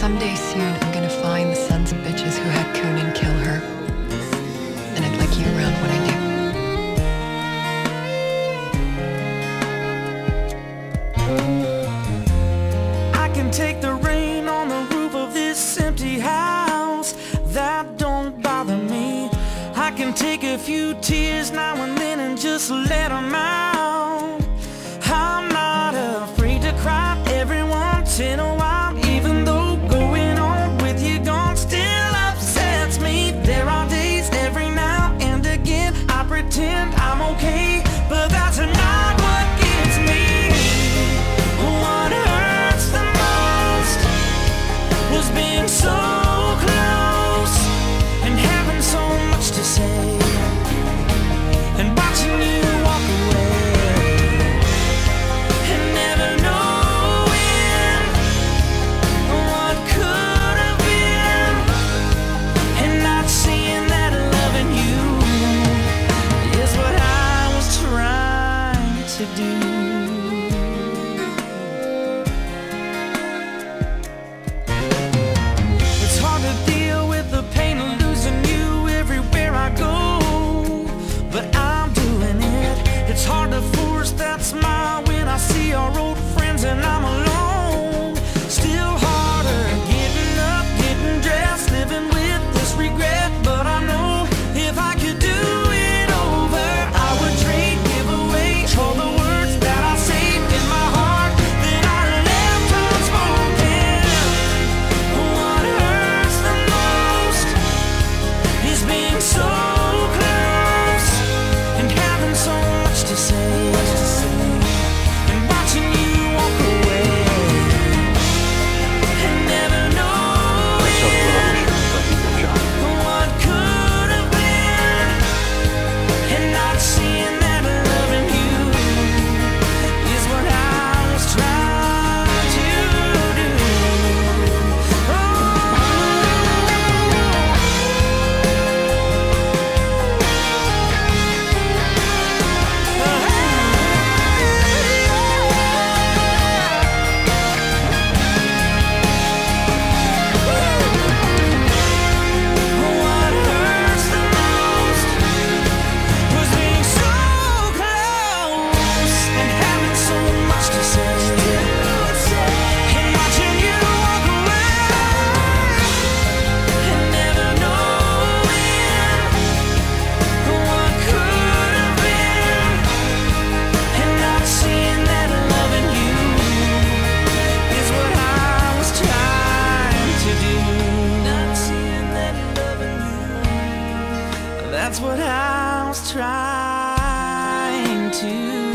Someday soon, I'm gonna find the sons of bitches who had Conan kill her. And I'd like you around when I do. I can take the rain on the roof of this empty house. That don't bother me. I can take a few tears now and then and just let them out. I'm not afraid to cry every once in a while. I'm okay, but that's not what gives me. What hurts the most was being so close and having so much to say and watching you walk away and never knowing what could have been and not seeing that loving you is what I was trying to do. It's hard to deal with the pain of losing you everywhere I go, but I'm doing it. It's hard to force that smile when I see our old friends and I'm alone. Still harder getting up, getting dressed, living with this regret, but I know if I could do it over, I would trade, give away all the words that I saved in my heart that I left unspoken. What hurts the most is being so close and having so much to say and watching you walk away and never knowing what could have been and not seeing that loving you is what I was trying to do. Oh. What hurts the most was being so close and having so much to say and watching you walk away and never knowing what could have been and not seeing that loving you is what I was trying to do. Not seeing that loving you, that's what I was trying to